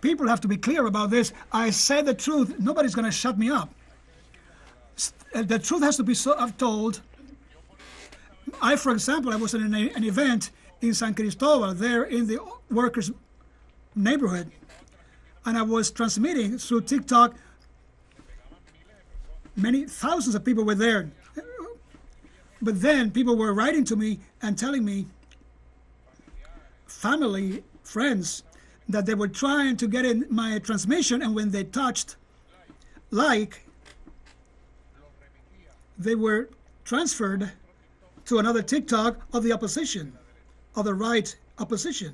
People have to be clear about this. I say the truth. Nobody's going to shut me up. The truth has to be told. For example, I was at an event in San Cristobal, there in the workers' neighborhood, and I was transmitting through TikTok. Many thousands of people were there. But then people were writing to me and telling me, family, friends, that they were trying to get in my transmission, and when they touched like, they were transferred to another TikTok of the opposition, of the right opposition.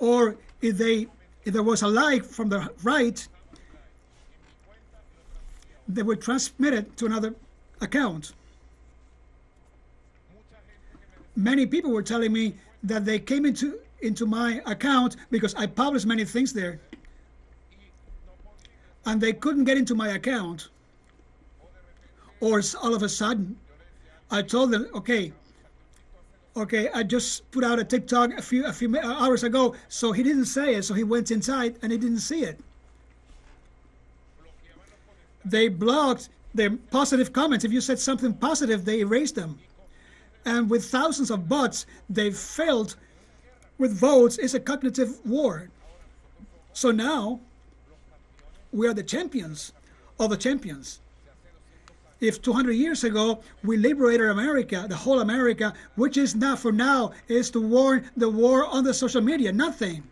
Or if there was a like from the right, they were transmitted to another account. Many people were telling me that they came into my account because I published many things there, and they couldn't get into my account. Or all of a sudden, I told them, okay, I just put out a TikTok a few hours ago, so he didn't say it, so he went inside and he didn't see it. They blocked their positive comments. If you said something positive, they erased them. And with thousands of bots, they filled with votes. It's a cognitive war. So now we are the champions of the champions. If 200 years ago we liberated America, the whole America, which is not for now, is to warn the war on the social media, nothing.